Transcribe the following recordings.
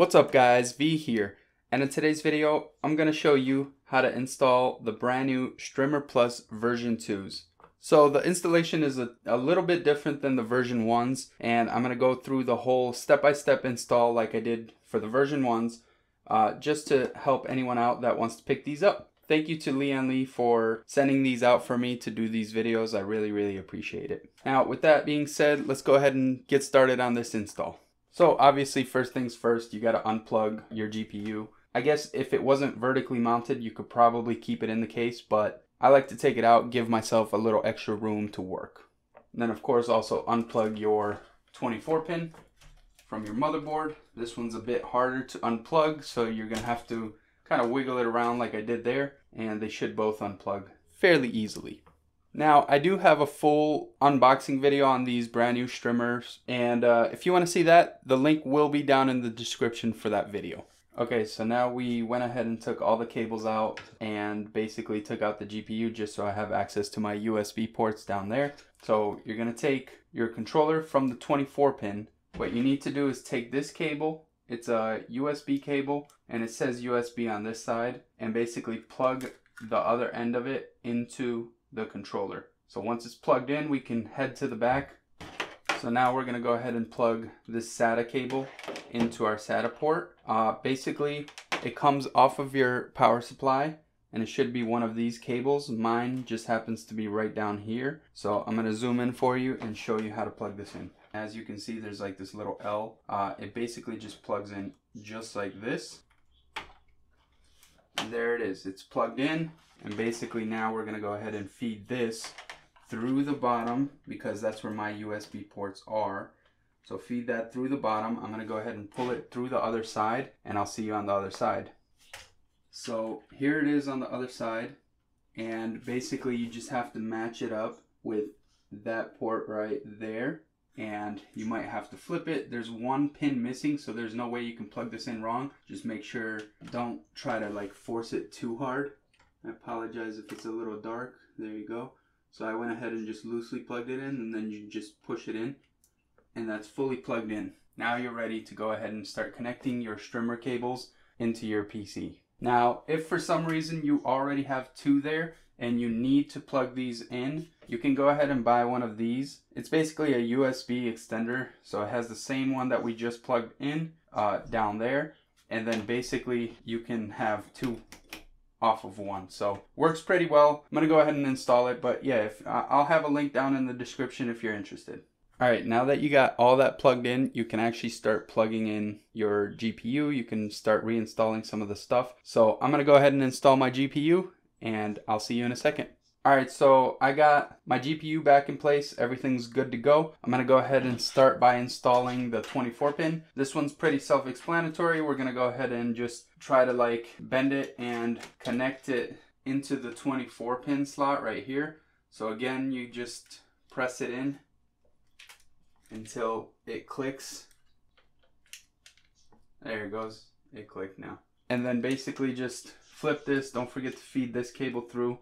What's up guys, V here, and in today's video I'm going to show you how to install the brand new Strimer Plus version 2s. So the installation is a little bit different than the version 1s, and I'm going to go through the whole step-by-step install like I did for the version 1s just to help anyone out that wants to pick these up. Thank you to Lian Li for sending these out for me to do these videos. I really appreciate it. Now with that being said, let's go ahead and get started on this install. So obviously, first things first, you got to unplug your GPU. I guess if it wasn't vertically mounted, you could probably keep it in the case, but I like to take it out, give myself a little extra room to work. And then of course, also unplug your 24 pin from your motherboard. This one's a bit harder to unplug, so you're going to have to kind of wiggle it around like I did there, and they should both unplug fairly easily. Now, I do have a full unboxing video on these brand new Strimers, and if you want to see that, the link will be down in the description for that video. Okay, so now we went ahead and took all the cables out and basically took out the GPU just so I have access to my USB ports down there. So you're going to take your controller from the 24 pin. What you need to do is take this cable, it's a USB cable, and it says USB on this side, and basically plug the other end of it into the controller. So once it's plugged in, we can head to the back. So now we're gonna go ahead and plug this SATA cable into our SATA port. Basically, it comes off of your power supply, and it should be one of these cables. Mine just happens to be right down here. So I'm gonna zoom in for you and show you how to plug this in. As you can see, there's like this little L. It basically just plugs in just like this. And there it is, it's plugged in. And basically now we're gonna go ahead and feed this through the bottom, because that's where my USB ports are. So feed that through the bottom. I'm gonna go ahead and pull it through the other side, and I'll see you on the other side. So here it is on the other side, and basically you just have to match it up with that port right there, and you might have to flip it. There's one pin missing, so there's no way you can plug this in wrong. Just make sure, don't try to like force it too hard. I apologize if it's a little dark. There you go. So I went ahead and just loosely plugged it in, and then you just push it in, and that's fully plugged in. Now you're ready to go ahead and start connecting your Strimer cables into your PC. Now, if for some reason you already have two there and you need to plug these in, you can go ahead and buy one of these. It's basically a USB extender, so it has the same one that we just plugged in down there, and then basically you can have two off of one. So works pretty well. I'm gonna go ahead and install it, but yeah, I'll have a link down in the description if you're interested. All right, now that you got all that plugged in, you can actually start plugging in your GPU. You can start reinstalling some of the stuff. So I'm gonna go ahead and install my GPU, and I'll see you in a second. All right, so I got my GPU back in place. Everything's good to go. I'm gonna go ahead and start by installing the 24 pin. This one's pretty self-explanatory. We're gonna go ahead and just try to like bend it and connect it into the 24 pin slot right here. So again, you just press it in until it clicks. There it goes, it clicked now. And then basically just flip this. Don't forget to feed this cable through.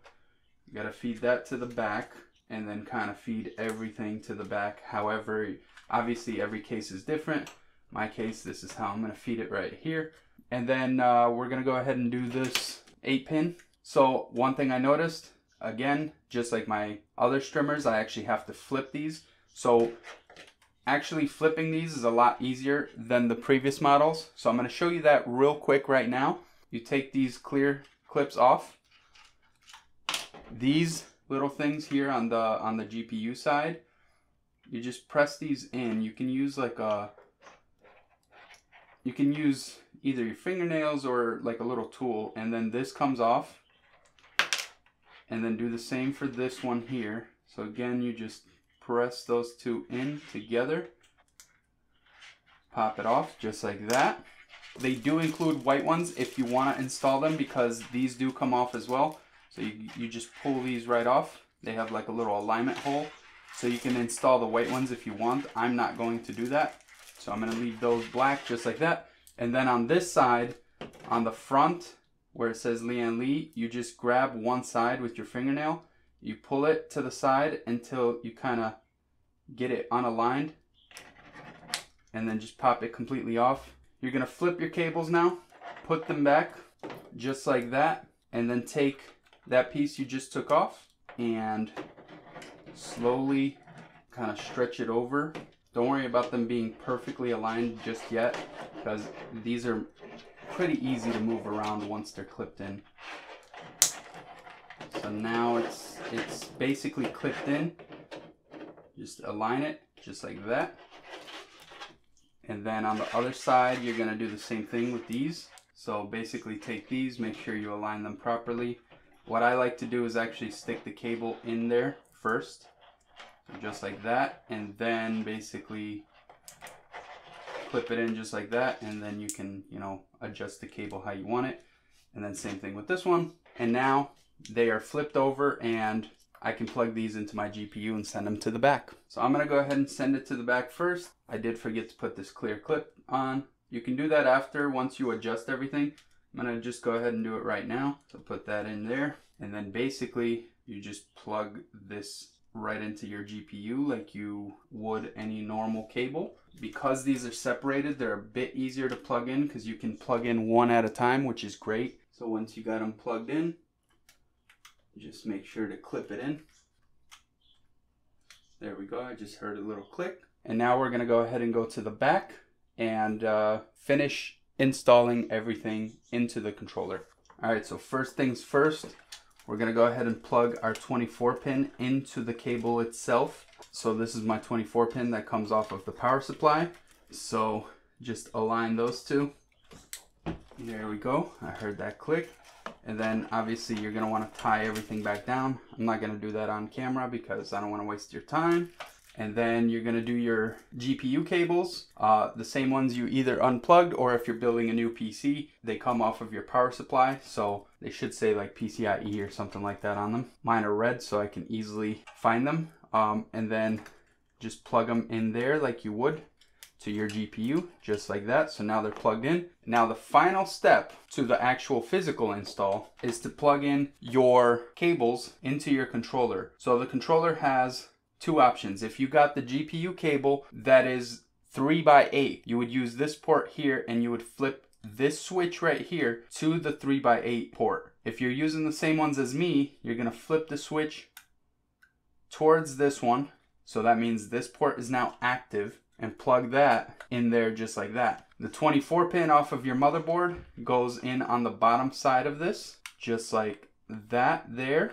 You gotta feed that to the back, and then kind of feed everything to the back. However, obviously every case is different. My case, this is how I'm gonna feed it right here. And then we're gonna go ahead and do this 8 pin. So one thing I noticed, again, just like my other Strimers, I actually have to flip these. So actually flipping these is a lot easier than the previous models. So I'm gonna show you that real quick right now. You take these clear clips off. These little things here on the GPU side, you just press these in. You can use like you can use either your fingernails or like a little tool, and then this comes off. And then do the same for this one here. So again, you just press those two in together, pop it off just like that. They do include white ones if you want to install them, because these do come off as well. So you just pull these right off. They have like a little alignment hole. So you can install the white ones if you want. I'm not going to do that. So I'm gonna leave those black just like that. And then on this side, on the front where it says Lian Li, you just grab one side with your fingernail. You pull it to the side until you kind of get it unaligned. And then just pop it completely off. You're gonna flip your cables now, put them back just like that, and then take that piece you just took off and slowly kind of stretch it over. Don't worry about them being perfectly aligned just yet, because these are pretty easy to move around once they're clipped in. So now it's basically clipped in. Just align it just like that. And then on the other side, you're gonna do the same thing with these. So basically take these, make sure you align them properly. What I like to do is actually stick the cable in there first, just like that, and then basically clip it in just like that, and then you can, you know, adjust the cable how you want it. And then same thing with this one. And now they are flipped over and I can plug these into my GPU and send them to the back. So I'm gonna go ahead and send it to the back first. I did forget to put this clear clip on. You can do that after, once you adjust everything. I'm gonna just go ahead and do it right now. So put that in there, and then basically you just plug this right into your GPU like you would any normal cable. Because these are separated, they're a bit easier to plug in because you can plug in one at a time, which is great. So once you got them plugged in, just make sure to clip it in. There we go, I just heard a little click. And now we're gonna go ahead and go to the back and finish installing everything into the controller. All right, so first things first, we're gonna go ahead and plug our 24 pin into the cable itself. So this is my 24 pin that comes off of the power supply. So just align those two. There we go, I heard that click. And then obviously you're gonna wanna tie everything back down. I'm not gonna do that on camera because I don't wanna waste your time. And then you're gonna do your GPU cables, the same ones you either unplugged, or if you're building a new PC, they come off of your power supply. So they should say like PCIe or something like that on them. Mine are red, so I can easily find them. And then just plug them in there like you would to your GPU, just like that. So now they're plugged in. Now the final step to the actual physical install is to plug in your cables into your controller. So the controller has two options. If you got the GPU cable that is 3x8, you would use this port here and you would flip this switch right here to the 3x8 port. If you're using the same ones as me, you're gonna flip the switch towards this one. So that means this port is now active, and plug that in there just like that. The 24 pin off of your motherboard goes in on the bottom side of this, just like that there.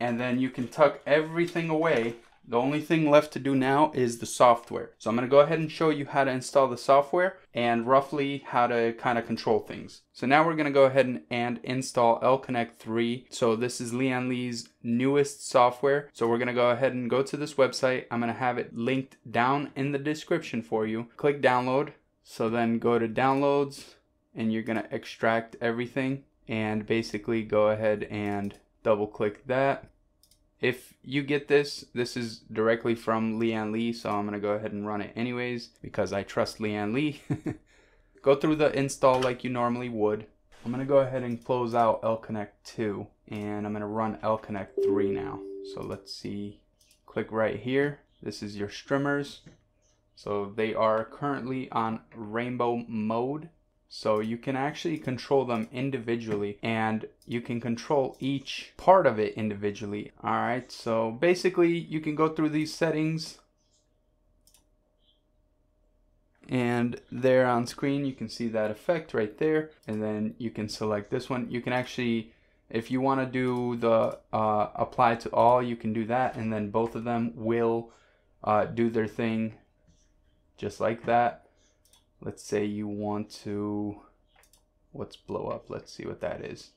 And then you can tuck everything away. The only thing left to do now is the software. So I'm gonna go ahead and show you how to install the software and roughly how to kind of control things. So now we're gonna go ahead and install L-Connect 3. So this is Lian Li's newest software. So we're gonna go ahead and go to this website. I'm gonna have it linked down in the description for you. Click download. So then go to downloads and you're gonna extract everything and basically go ahead and double click that. If you get this, this is directly from Lian Li, so I'm gonna go ahead and run it anyways because I trust Lian Li. Go through the install like you normally would. I'm gonna go ahead and close out L-Connect 2 and I'm gonna run L-Connect 3 now. So let's see, click right here. This is your Strimers. So they are currently on rainbow mode. So you can actually control them individually and you can control each part of it individually. All right, so basically you can go through these settings and there on screen you can see that effect right there, and then you can select this one. You can actually, if you want to do the apply to all, you can do that, and then both of them will do their thing just like that. Let's say you want to, let's blow up. Let's see what that is.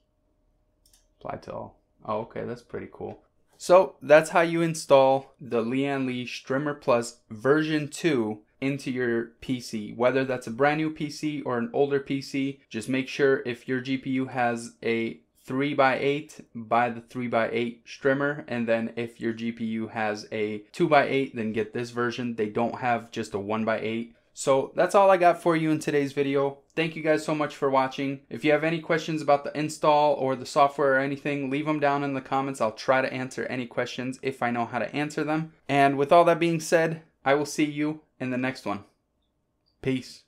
Apply to all. Oh, okay, that's pretty cool. So that's how you install the Lian Li Strimer Plus version 2 into your PC. Whether that's a brand new PC or an older PC, just make sure if your GPU has a 3x8, buy the 3x8 Strimer, and then if your GPU has a 2x8, then get this version. They don't have just a 1x8. So that's all I got for you in today's video. Thank you guys so much for watching. If you have any questions about the install or the software or anything, leave them down in the comments. I'll try to answer any questions if I know how to answer them. And with all that being said, I will see you in the next one. Peace.